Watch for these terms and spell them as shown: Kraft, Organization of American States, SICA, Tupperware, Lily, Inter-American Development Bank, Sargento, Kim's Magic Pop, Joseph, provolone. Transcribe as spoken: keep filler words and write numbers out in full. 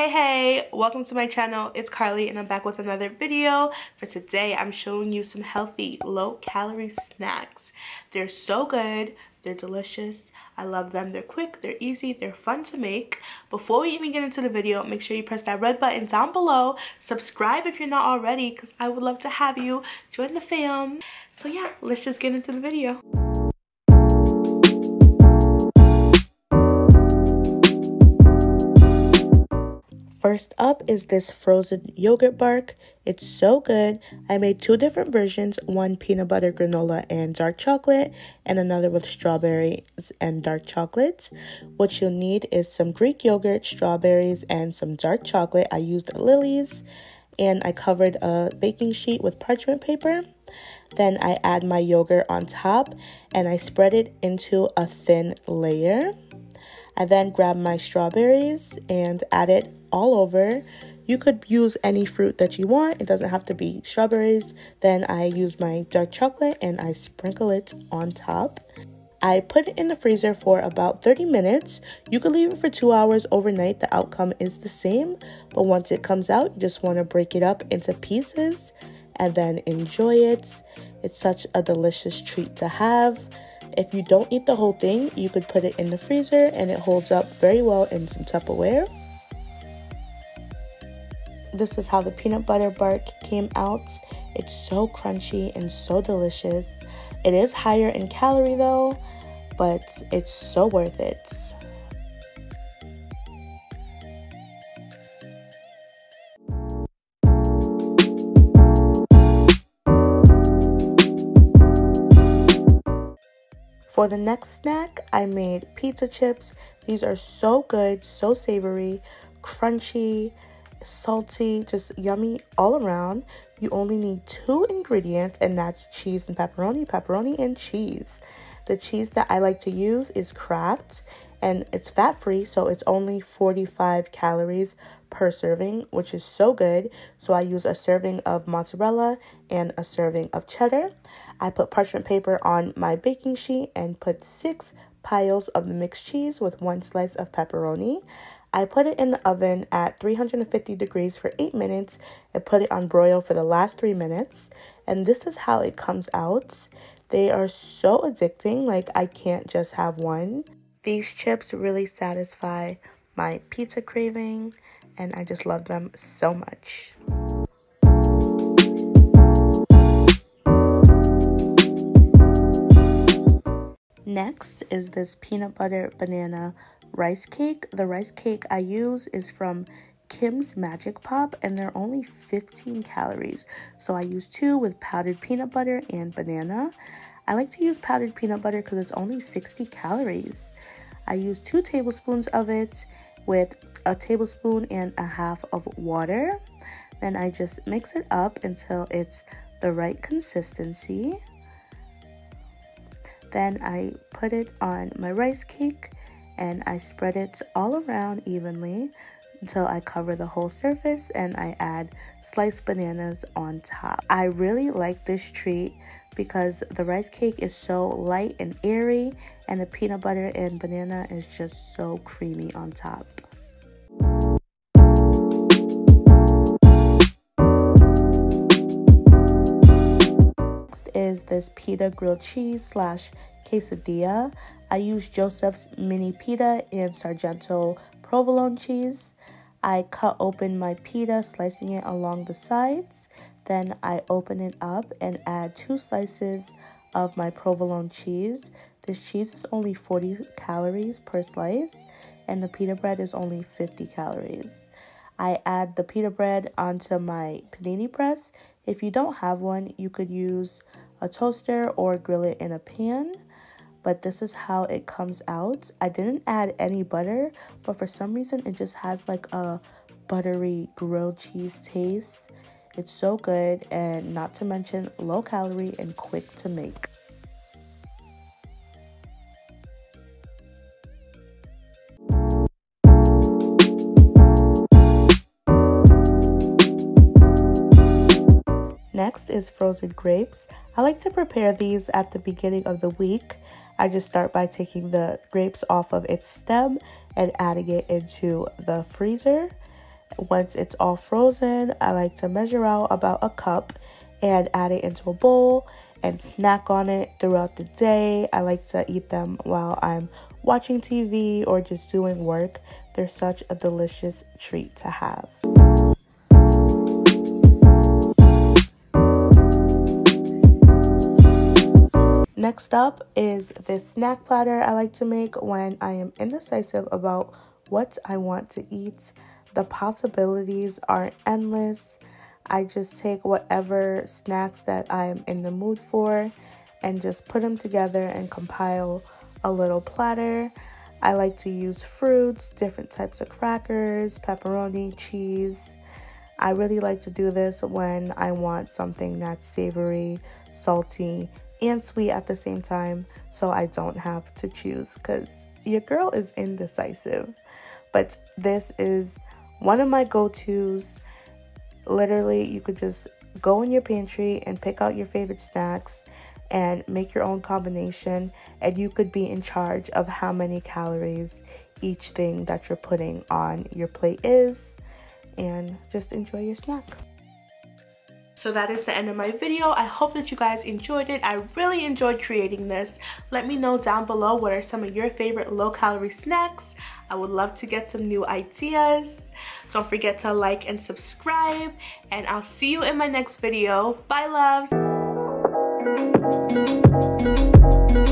Hey hey, welcome to my channel. It's Carly and I'm back with another video. For today I'm showing you some healthy low-calorie snacks. They're so good, they're delicious, I love them. They're quick, they're easy, they're fun to make. Before we even get into the video, make sure you press that red button down below, subscribe if you're not already because I would love to have you join the fam. So yeah, let's just get into the video. First up is this frozen yogurt bark. It's so good. I made two different versions, one peanut butter granola and dark chocolate, and another with strawberries and dark chocolates. What you'll need is some Greek yogurt, strawberries, and some dark chocolate. I used Lily's, and I covered a baking sheet with parchment paper. Then I add my yogurt on top, and I spread it into a thin layer. I then grabbed my strawberries and add it all over. You could use any fruit that you want. It doesn't have to be strawberries. Then I use my dark chocolate and I sprinkle it on top. I put it in the freezer for about thirty minutes. You could leave it for two hours overnight. The outcome is the same. But once it comes out, you just want to break it up into pieces and then enjoy it. It's such a delicious treat to have. If you don't eat the whole thing, you could put it in the freezer and it holds up very well in some Tupperware. This is how the peanut butter bark came out. It's so crunchy and so delicious. It is higher in calorie though, but it's so worth it. For the next snack, I made pizza chips. These are so good, so savory, crunchy, salty, just yummy all around. You only need two ingredients, and that's cheese and pepperoni, pepperoni and cheese. The cheese that I like to use is Kraft, and it's fat-free, so it's only forty-five calories per serving, which is so good. So I use a serving of mozzarella and a serving of cheddar. I put parchment paper on my baking sheet and put six piles of the mixed cheese with one slice of pepperoni. I put it in the oven at three hundred fifty degrees for eight minutes and put it on broil for the last three minutes. And this is how it comes out. They are so addicting, like I can't just have one. These chips really satisfy my pizza craving, and I just love them so much. Next is this peanut butter banana rice cake. The rice cake I use is from Kim's Magic Pop, and they're only fifteen calories. So I use two with powdered peanut butter and banana. I like to use powdered peanut butter because it's only sixty calories. I use two tablespoons of it with a tablespoon and a half of water. Then I just mix it up until it's the right consistency. Then I put it on my rice cake and I spread it all around evenly until I cover the whole surface, and I add sliced bananas on top. I really like this treat because the rice cake is so light and airy, and the peanut butter and banana is just so creamy on top. Next is this pita grilled cheese slash quesadilla. I use Joseph's mini pita and Sargento provolone cheese. I cut open my pita, slicing it along the sides. Then I open it up and add two slices of my provolone cheese. This cheese is only forty calories per slice, and the pita bread is only fifty calories. I add the pita bread onto my panini press. If you don't have one, you could use a toaster or grill it in a pan. But this is how it comes out. I didn't add any butter, but for some reason it just has like a buttery grilled cheese taste. It's so good, and not to mention low calorie and quick to make. Next is frozen grapes. I like to prepare these at the beginning of the week. I just start by taking the grapes off of its stem and adding it into the freezer. Once it's all frozen, I like to measure out about a cup and add it into a bowl and snack on it throughout the day. I like to eat them while I'm watching T V or just doing work. They're such a delicious treat to have. Next up is this snack platter I like to make when I am indecisive about what I want to eat. The possibilities are endless. I just take whatever snacks that I am in the mood for and just put them together and compile a little platter. I like to use fruits, different types of crackers, pepperoni, cheese. I really like to do this when I want something that's savory, salty, and sweet at the same time, so I don't have to choose, because your girl is indecisive. But this is one of my go-tos. Literally, you could just go in your pantry and pick out your favorite snacks and make your own combination, and you could be in charge of how many calories each thing that you're putting on your plate is, and just enjoy your snack. So that is the end of my video. I hope that you guys enjoyed it. I really enjoyed creating this. Let me know down below what are some of your favorite low-calorie snacks. I would love to get some new ideas. Don't forget to like and subscribe, and I'll see you in my next video. Bye, loves.